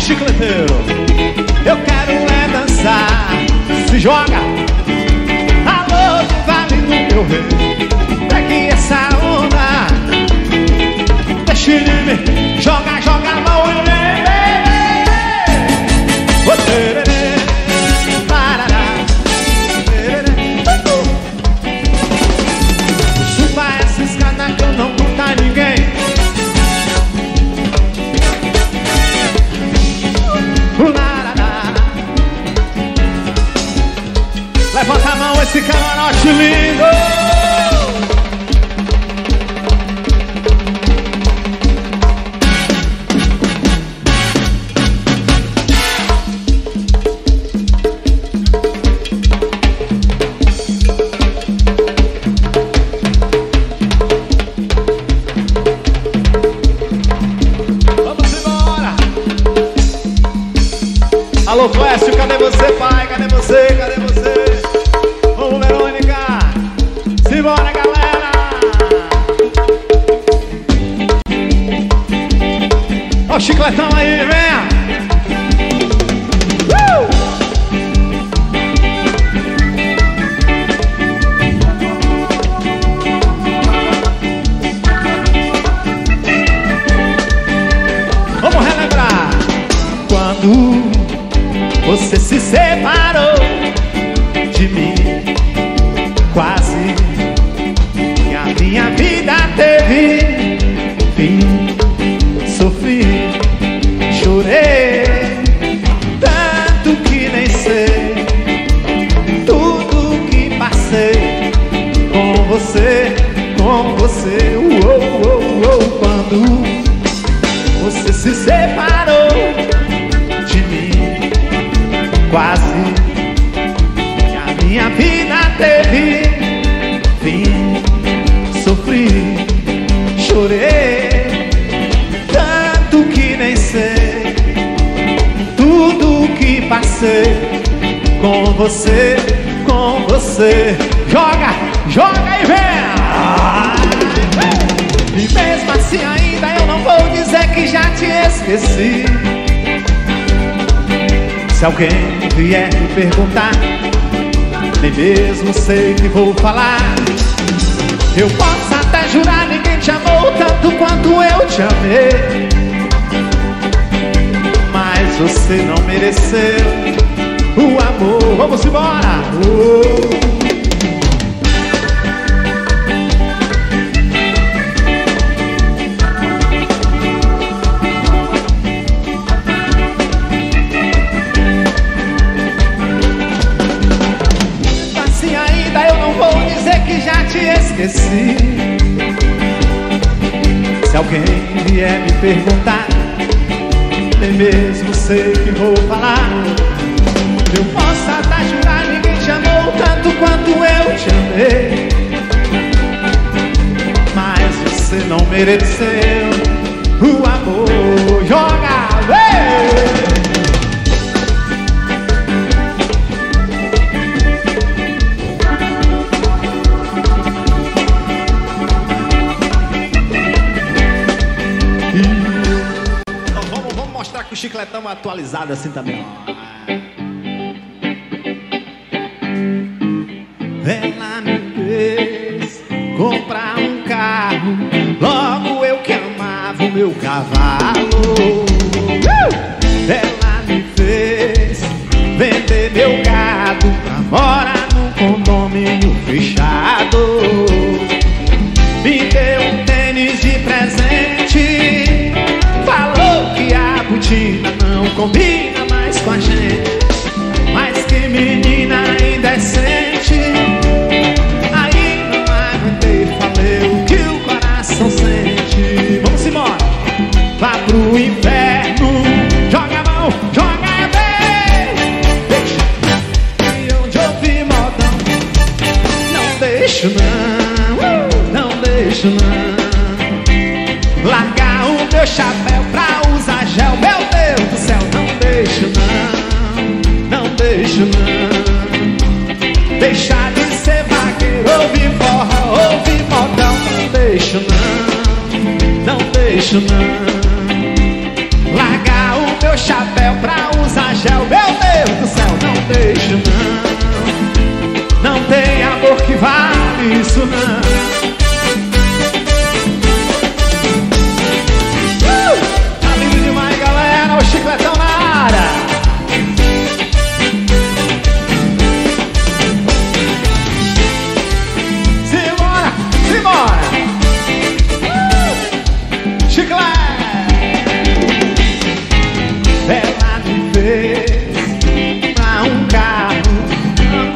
Chicleteiro, eu quero é dançar. Se joga, alô, vale do meu rei. Pegue essa onda, deixe de me jogar, joga a mão e vem. Suba essa escada que eu não conto a ninguém. Levanta a mão esse camarote lindo. Vamos embora. Alô, Clécio, cadê você, pai? Cadê você? Cadê você? Bora, galera! Ó o chicletão aí, vem! Vamos relembrar! Quando você se separou de mim, quase minha vida teve fim. Sofri, chorei, tanto que nem sei tudo que passei com você, com você. Quando você se separou de mim, quase que a minha vida teve fim. Sofri, chorei, tanto que nem sei tudo que passei com você, com você. Joga, joga e vem! E mesmo assim ainda eu não vou dizer que já te esqueci. Se alguém vier me perguntar, nem mesmo sei que vou falar. Eu posso até jurar, ninguém te amou tanto quanto eu te amei. Mas você não mereceu o amor. Vamos embora! Assim ainda eu não vou dizer que já te esqueci. Se alguém vier me perguntar, nem mesmo sei que vou falar. Eu posso até jurar, ninguém te amou tanto quanto eu te amei. Mas você não mereceu o amor. Joga, vem! Com o chicletão atualizado assim também. Ela me fez comprar um carro, logo eu que amava o meu cavalo. Ela me fez vender meu gado pra morar num condomínio fechado. Me deu um tênis de presente, deixo não. Largar o meu chapéu pra usar gel, meu Deus do céu, não deixo não. Não tem amor que vale isso não. Tá lindo demais, galera, o Chicletão na área.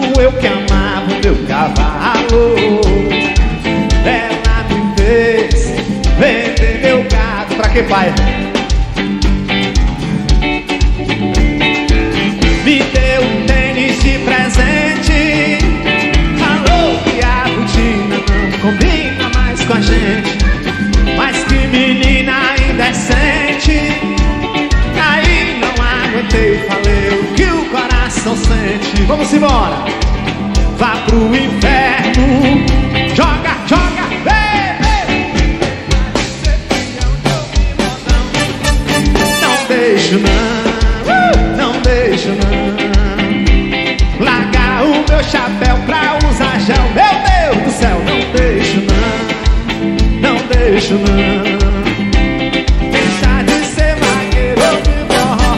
Ela me fez vender meu gato. Pra que, pai? Me deu um tênis de presente. Falou que a rotina não combina mais com a gente. Mas que menina indecente. Aí não aguentei, falei o que o coração sente. Vamos embora! Vá pro inferno, joga, joga, bebe. Não deixo não, não deixo não. Largar o meu chapéu pra usar gel, meu Deus do céu, não deixo não, não deixo não. Deixar de ser vaqueiro de borró,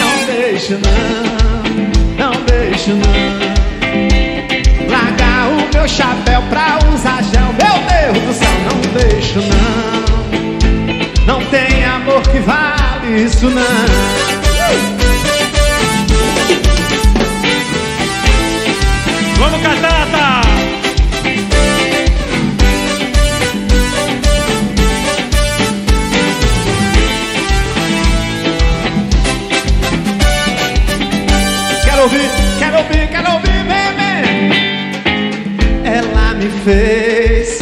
não deixo não, não deixo não. Meu chapéu pra usar gel, meu Deus do céu, não deixo não. Não tem amor que vale isso não. Vamos, Catata! Quero ouvir, quero ouvir, quero ouvir, bebê. Ela me fez.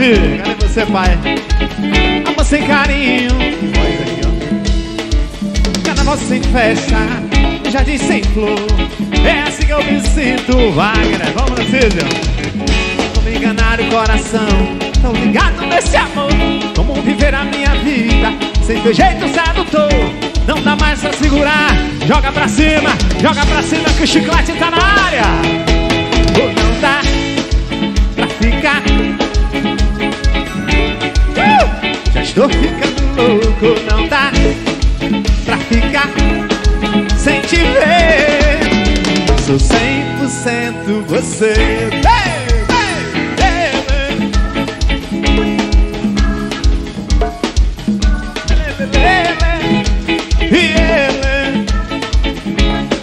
filho, cadê você, pai? Amor sem carinho, que voz aqui, ó. Carnaval sem festa, jardim sem flor, é assim que eu me sinto, Wagner. Vamos, Narciso. Como enganar o coração, tão ligado nesse amor. Como viver a minha vida, sem ter jeito sedutor. Não dá mais pra segurar, joga pra cima que o chiclete tá na área. Ou não dá pra ficar. Já estou ficando louco, não dá pra ficar sem te ver. Sou 100% você.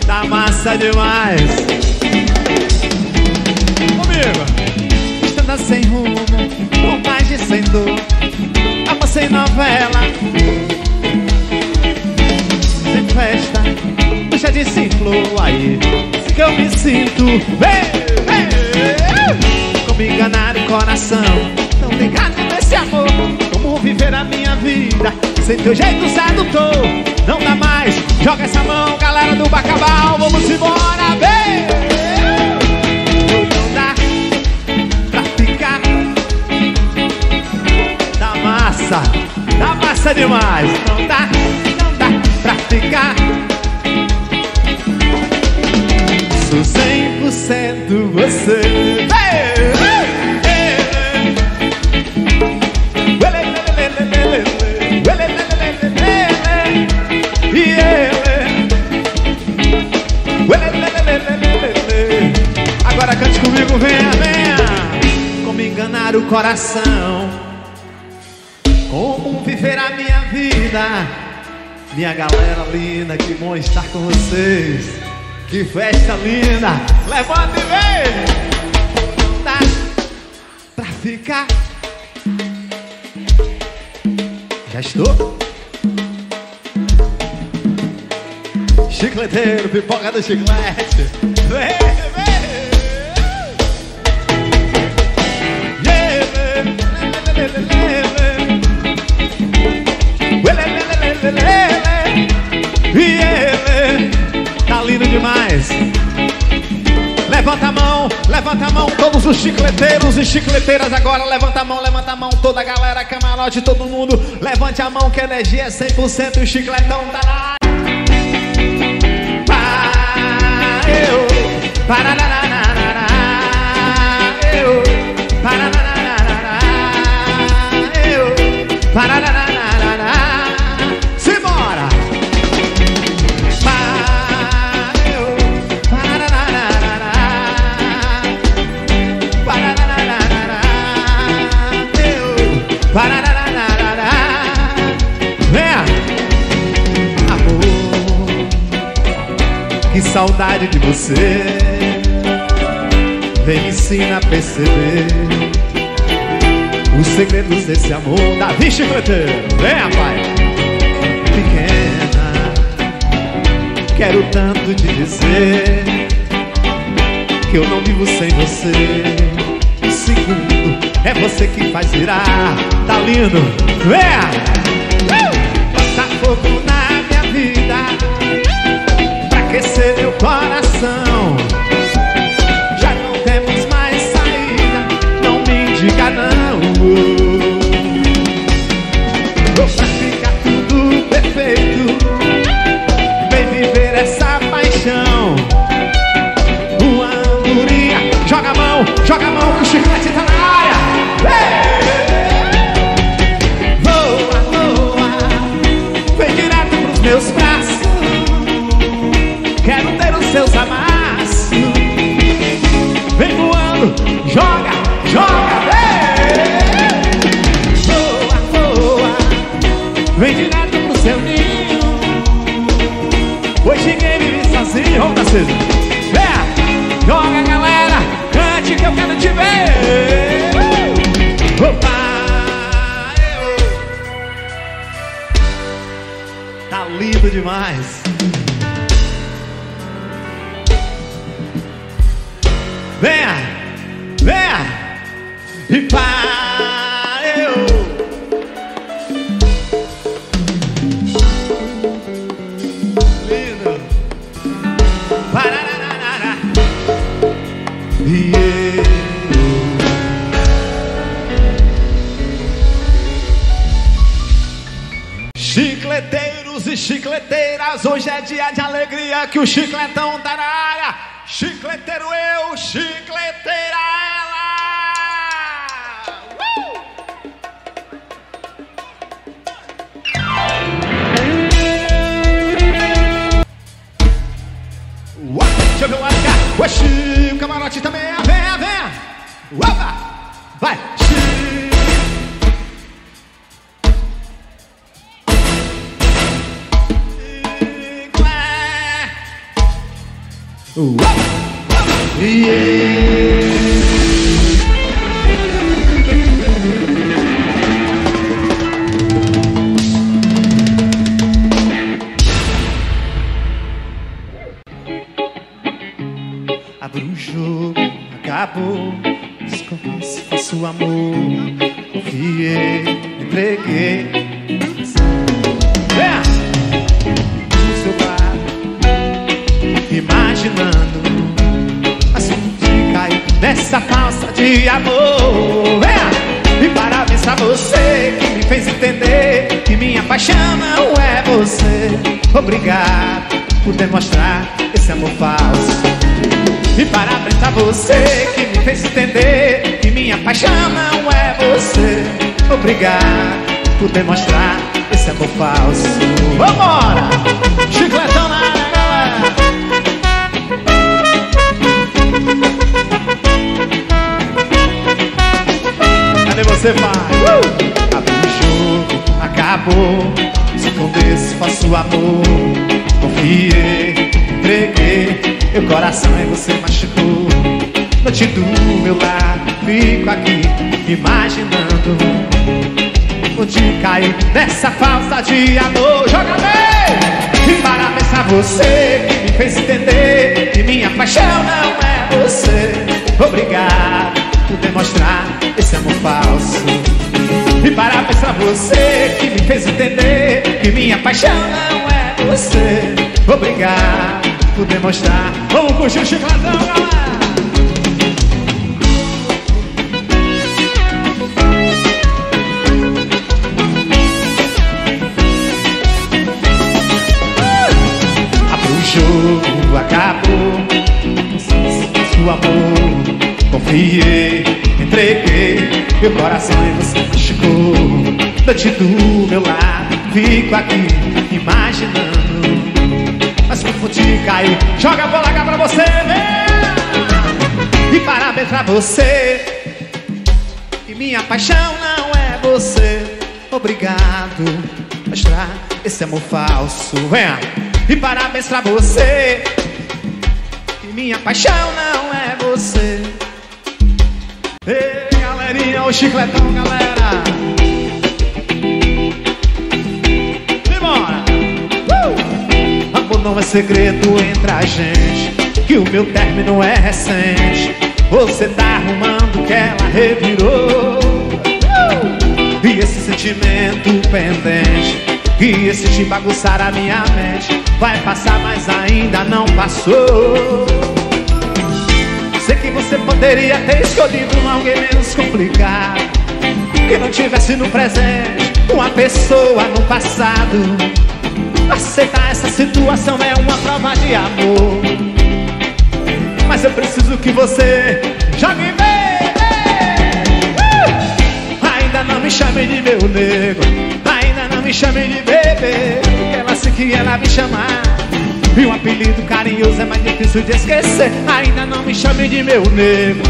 Tá massa demais. Comigo. Estrada sem rumo, por mais de 100 dor. Amor sem novela, sem festa, puxa de ciclo, aí assim que eu me sinto, como enganar o coração, tão ligado nesse amor. Como viver a minha vida, sem teu jeito sedutor. Não dá mais, joga essa mão, galera do Bacabal, vamos embora, não dá pra ficar. Dá massa demais. Não dá pra ficar. Sou 100% você. Agora cante comigo, venha, venha. Como enganar o coração, como viver a minha vida. Minha galera linda, que bom estar com vocês. Que festa linda. Levanta e vem. Não dá pra ficar. Já estou chicleteiro, pipoca do chiclete. Vem, vem. Tá lindo demais. Levanta a mão, todos os chicleteiros e chicleteiras agora. Levanta a mão, toda a galera, camarote, todo mundo. Levante a mão que a energia é 100% e o chicletão tá na área. Que saudade de você, vem me ensina a perceber os segredos desse amor. Davi Chicleteiro, vem, rapaz. Pequena, quero tanto te dizer que eu não vivo sem você. O segundo é você que faz virar. Tá lindo, vem. Bota fogo na minha vida, aquecer meu coração. Já não temos mais saída, não me diga não. Pra ficar tudo perfeito, vem viver essa paixão. Uma andorinha, joga a mão que o chiclete tá na área. Hey! Voa, voa, vem direto pros meus braços. Seus amassos, vem voando, joga, joga, vem. Voa, voa, vem direto pro seu ninho. Hoje ninguém vive sozinho, vamos, Narciso. Vem, joga, galera, cante que eu quero te ver. Opa, tá lindo demais. Venha, venha e pá. Chicleteiros e chicleteiras, hoje é dia de alegria que o chicletão tá na área. Chicleteiro eu, chicleteira ela. Deixa eu ver o arca. Oxi, o camarote também é vem. Opa, vai. Abro o jogo, acabou. Desconheço, faço amor. Confiei, me entreguei. No seu bar, imaginando assunto caiu nessa falsa de amor. E parabéns a você que me fez entender que minha paixão não é você. Obrigado por demonstrar esse amor falso. E parabéns a você que me fez entender que minha paixão não é você. Obrigado por demonstrar esse amor falso. Vambora! Chicletão na área, galera! Cadê você, pai? Abre o jogo, acabou. Se esconder, se faço amor. Confiei, entreguei. Meu coração é você machucou. Noite do meu lado, fico aqui imaginando onde caí nessa falsa de amor. Joga bem! E parabéns a você que me fez entender que minha paixão não é você. Obrigado por demonstrar esse amor falso. E parabéns a você que me fez entender que minha paixão não é você. Obrigado por demonstrar. Vamos curtir o chicletão, galera! Abra o jogo, acabou. Seu amor, confiei, entreguei. Meu coração e você machucou. Noite do meu lado, fico aqui imaginando. Mas confundi, caiu. Joga a bola cá pra você, vem. E parabéns pra você que minha paixão não é você. Obrigado por mostrar esse amor falso, vem. E parabéns pra você que minha paixão não é você. Ei, galerinha, o chicletão, galera. Não é segredo entre a gente que o meu término é recente. Você tá arrumando que ela revirou. E esse sentimento pendente, e esse de bagunçar a minha mente, vai passar, mas ainda não passou. Sei que você poderia ter escolhido alguém menos complicado, que não tivesse no presente uma pessoa no passado. Aceitar essa situação é uma prova de amor. Mas eu preciso que você já me vê. Ainda não me chame de meu nego, ainda não me chame de bebê. Ela sei que ela me chamar, e um apelido carinhoso é mais difícil de esquecer. Ainda não me chame de meu nego,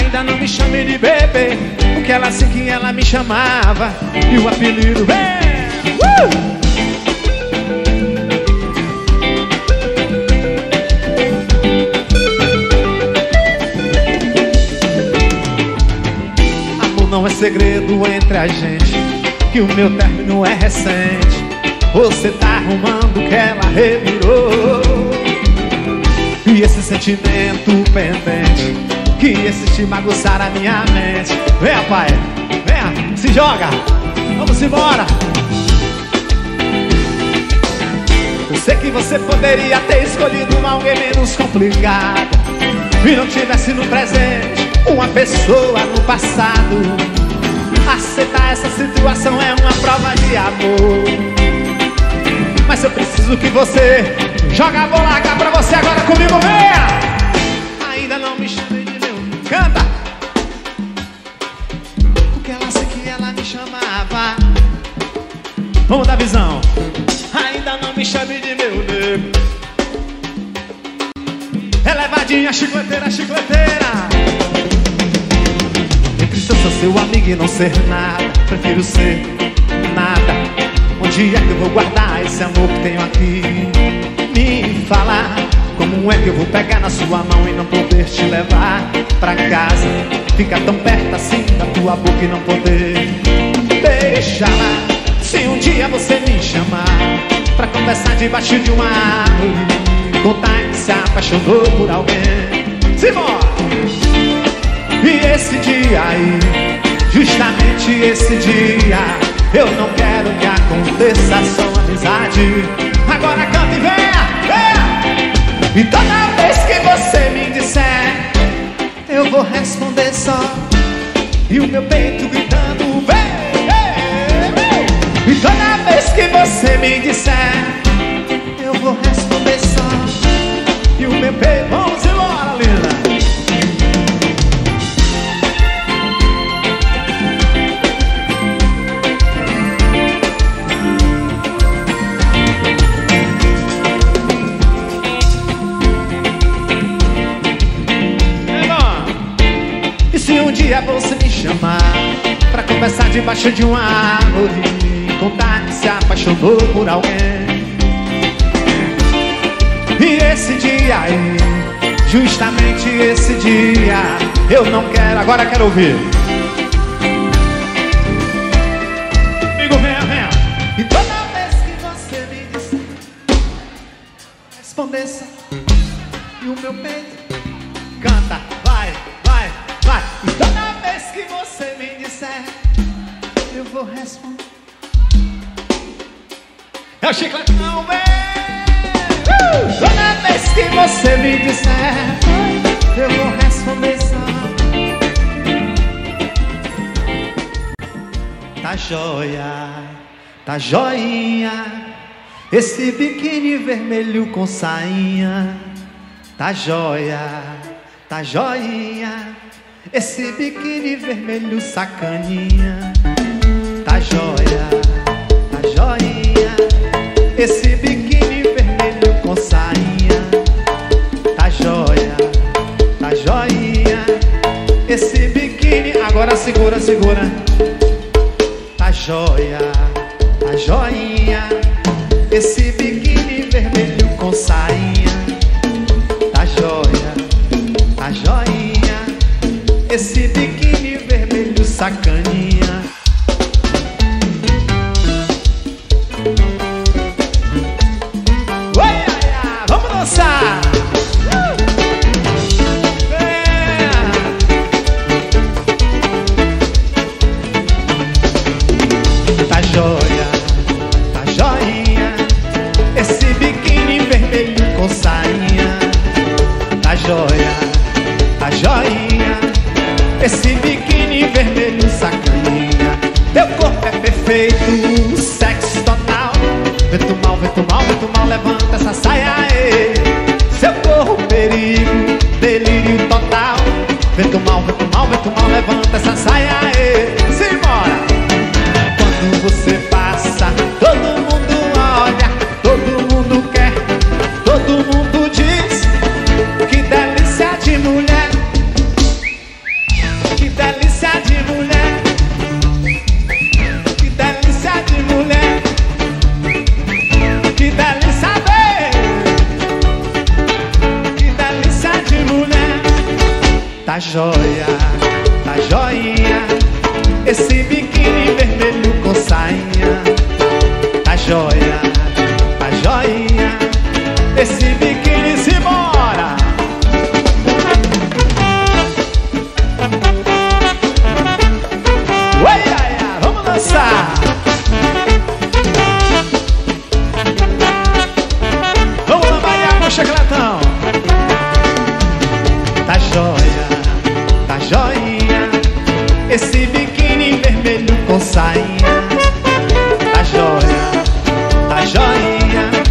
ainda não me chame de bebê. Porque ela sei que ela me chamava, e o apelido vem. Não é segredo entre a gente que o meu término é recente. Você tá arrumando que ela revirou. E esse sentimento pendente, que esse te bagunçar a minha mente. Vem, rapaz, vem, se joga, vamos embora. Eu sei que você poderia ter escolhido alguém menos complicado, e não tivesse no presente uma pessoa no passado. Aceitar essa situação é uma prova de amor. eu preciso que você joga a bola cá pra você agora comigo, vem! Ainda não me chamei de meu, canta! Porque ela sei que ela me chamava. Vamos dar visão. Ainda não me chame de meu nego. Elevadinha, chicleteira, chicleteira. Entre ser seu amigo e não ser nada, prefiro ser nada. Onde é que eu vou guardar esse amor que tenho aqui? Me fala, como é que eu vou pegar na sua mão e não poder te levar pra casa? Fica tão perto assim da tua boca e não poder beijar. Se um dia você me chamar pra conversar debaixo de uma árvore, contar que se apaixonou por alguém, simbora! E esse dia aí, justamente esse dia, eu não quero que aconteça só amizade. Agora canta e venha, venha! E toda vez que você me disser, eu vou responder só, e o meu peito gritando vem! E toda vez que você me disser, eu vou responder só, e o meu peito... Vamos embora, linda! É bom. E se um dia você me chamar pra conversar debaixo de uma árvore, contar que se apaixonou por alguém. E esse dia aí, justamente esse dia, eu não quero, agora quero ouvir. Amigo, venha, venha. E toda vez que você me disser, responder só, e o meu peito canta, vai, vai, vai. E toda vez que você me disser, eu vou responder. É o chiclete, não vem! Toda vez que você me disser, eu vou responder só. Tá joinha, esse biquíni vermelho com sainha. Tá joinha, esse biquíni vermelho sacaninha. Tá joinha, esse biquíni vermelho com sainha. Tá joia, esse biquíni... Agora segura, segura. Tá joinha, esse biquíni vermelho com sainha. Tá joinha, esse biquíni vermelho sacaninha. Tá joinha, esse biquíni vermelho sacaninha. Teu corpo é perfeito, sexo total. Vento mal, vento mal, vento mal, levanta essa saia aí. Seu corpo perigo, delírio total. Vento mal, vento mal, vento mal, levanta essa saia aí. Simbora! Quando você passa, todo mundo olha, todo mundo quer, todo mundo diz. Que delícia de mulher, que delícia de mulher, que delícia de mulher, que delícia de, que delícia de mulher. Tá joinha, esse biquíni vermelho com sainha. Tá joinha, esse biquíni se mora. Vamos trabalhar com o chicletão. Tá joinha, esse biquíni vermelho com sainha. Tá joinha,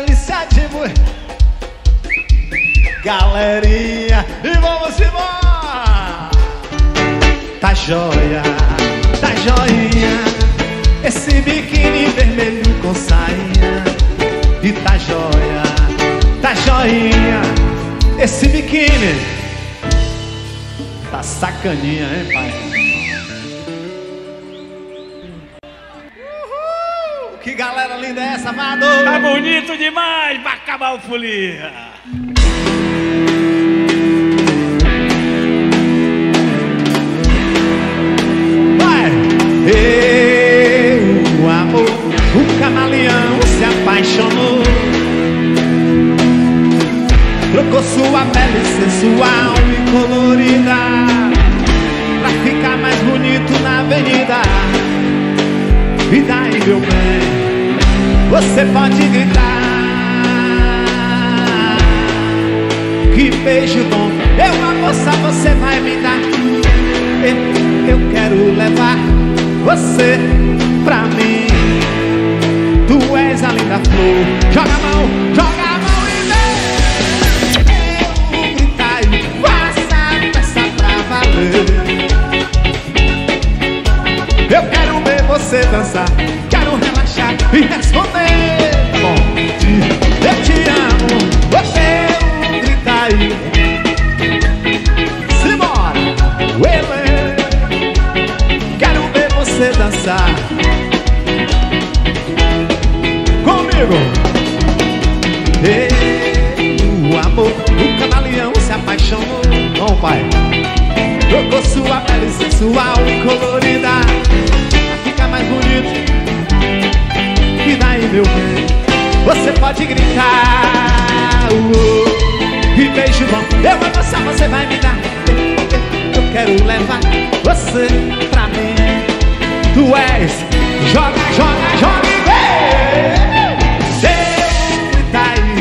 delícia de boi. Galerinha, e vamos embora. Tá joia, esse biquíni vermelho com sainha. E tá joinha, esse biquíni tá sacaninha, hein, pai? Que galera linda é essa, Vado? Tá bonito demais pra acabar o folia. Vai! Eu, amor, o camaleão se apaixonou. Trocou sua pele sensual e colorida pra ficar mais bonito na avenida. E daí, meu bem, você pode gritar. Que beijo bom, eu, a moça, você vai me dar. Eu quero levar você pra mim. Tu és a linda flor, joga a mão e vem. Eu me caio, faça peça pra valer. Eu quero ver você dançar, quero relaxar e responder. Bom dia, eu te amo, você gritar aí. Simbora, uê, uê. Quero ver você dançar comigo. Ei, o amor, o camaleão se apaixonou. Bom, pai. Trocou sua pele sensual e colorida pra ficar mais bonito. E daí, meu bem, você pode gritar. E beijo bom, eu vou dançar, você vai me dar. Eu quero levar você pra mim. Tu és, joga e vem. Seu e daí,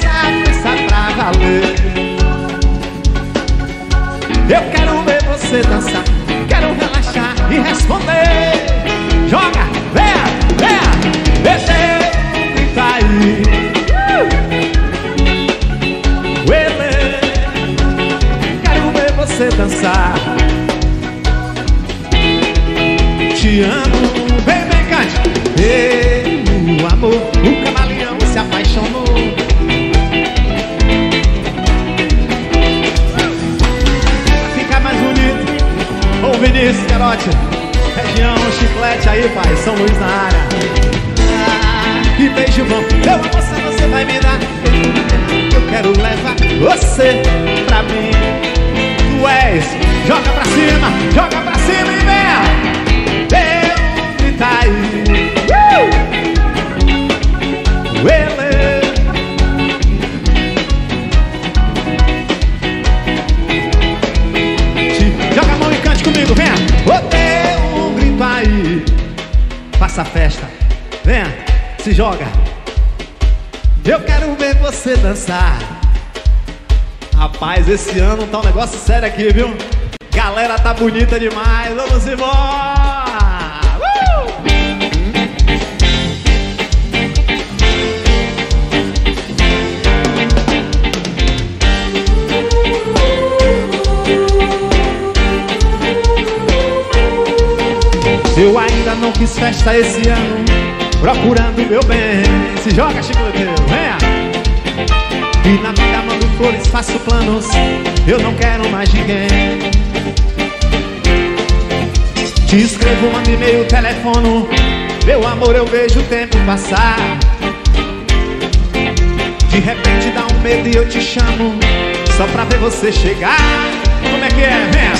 sabe pra valer. Eu quero ver você dançar, quero relaxar e responder. Joga, vem, deixa eu gritar aí. Quero ver você dançar. Te amo, vem, cante. Ei, o amor, o camaleão se apaixonou. Vinícius, Carote, região, Chiclete aí, pai, São Luís na área. Que beijo bom, eu amo você, você vai me dar. Eu quero levar você pra mim. Tu és, joga pra cima e vem. Deus grita aí. Uele. Comigo, venha, botei um grito aí. Faça a festa, venha, se joga. Eu quero ver você dançar. Rapaz, esse ano tá um negócio sério aqui, viu? Galera tá bonita demais, vamos embora! Eu ainda não quis festa esse ano, procurando meu bem. Se joga, chicleteiro, vem. E na vida mando flores, faço planos, eu não quero mais ninguém. Te escrevo, mando e-mail, telefono, meu amor, eu vejo o tempo passar. De repente dá um medo e eu te chamo, só pra ver você chegar. Como é que é, vem?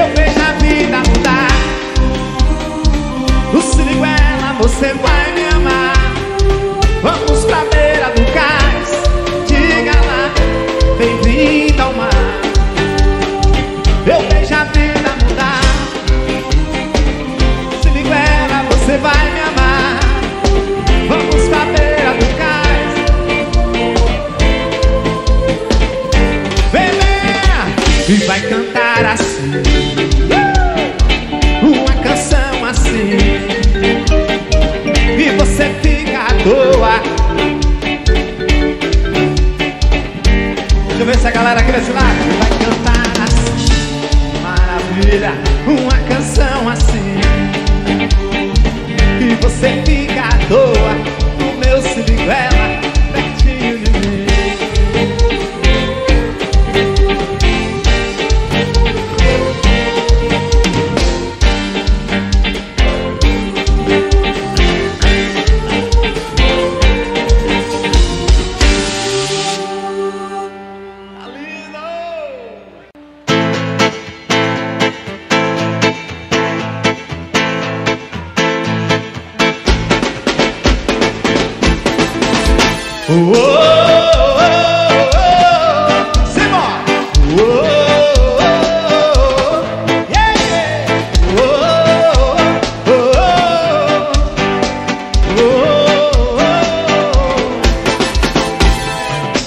Eu vejo a vida mudar. No Siriguela você vai me amar. Vamos pra beira do cais, diga lá, bem-vinda ao mar. Eu vejo a vida mudar. No Siriguela você vai me amar. Vamos pra beira do cais. Vem, vem, e vai cantar assim. Uma canção assim.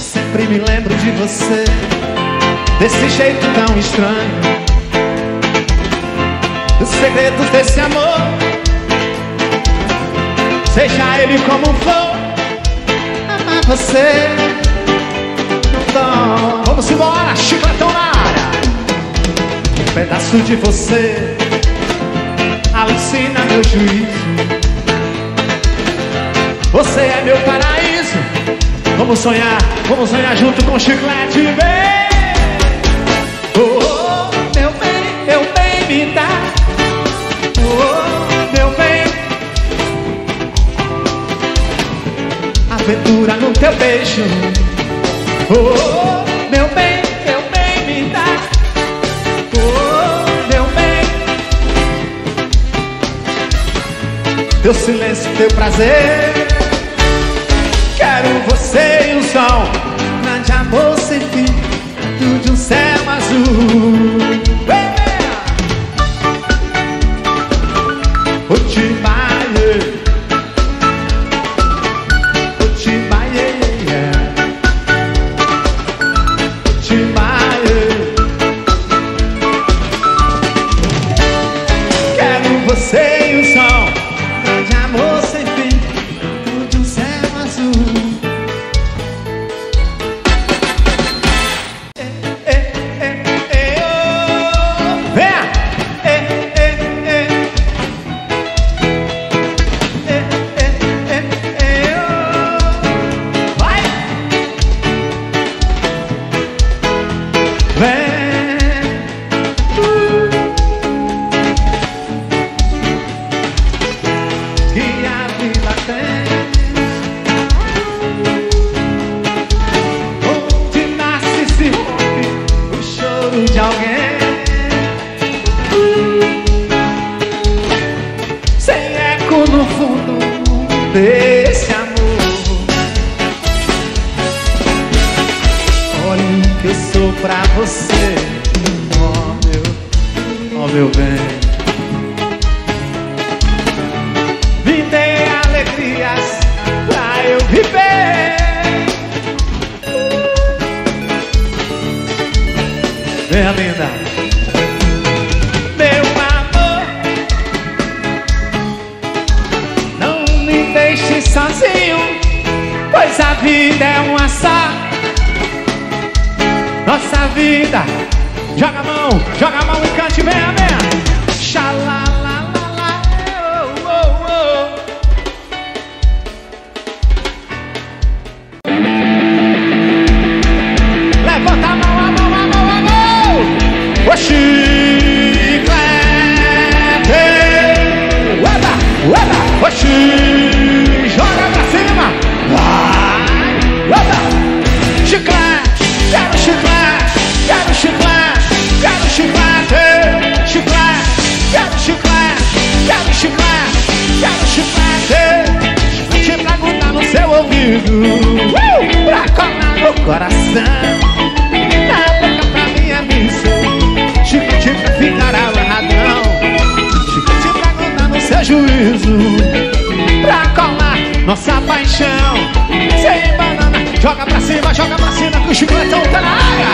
Sempre me lembro de você, desse jeito tão estranho, dos segredos desse amor, seja ele como for. Amar você então, vamos embora, chicletão na área. Um pedaço de você alucina meu juízo. Você é meu paraíso. Vamos sonhar junto com chiclete, bem. Oh, oh, meu bem, me dá. Aventura no teu beijo, oh meu bem me dá, oh meu bem, teu silêncio, teu prazer, quero você e um sol, grande amor sem fim, tudo de um céu azul. Vou te bailar. Você e o sol, grande amor sem fim, tudo de um céu azul. Vai! Vem! De alguém sem eco no fundo desse amor. Olha o que eu sou pra você, oh meu bem. Me dê alegrias pra eu viver. Vem, linda. Meu amor, não me deixe sozinho, pois a vida é uma só. Nossa vida, joga a mão e cante, vem, vem. Xalá, lá, lá, lá, oh, oh, oh. Levanta a mão. O chiclete, ueba, ueba, o chiclete, joga pra cima, vai, ueba, chiclete, quero chiclete, quero chiclete, quero chiclete, chiclete, quero chiclete, quero chiclete, quero chiclete, chiclete pra grudar no seu ouvido, pra colar no coração. Pra colar nossa paixão, sem banana, joga pra cima que o chicletão tá na área.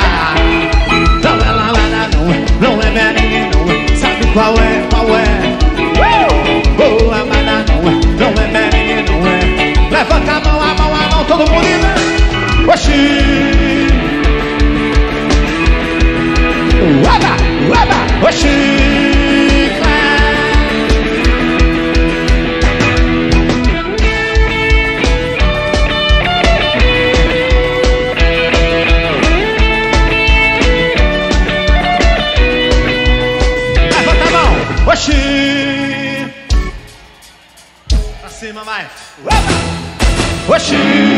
Tá lá, lá, lá, não, não é meringue, não, sabe qual é? Boa banana, não é meringue, não é. Levanta a mão, todo mundo indo. Oxi, uaba, uaba, oxi. Pra cima, vai! Oxi!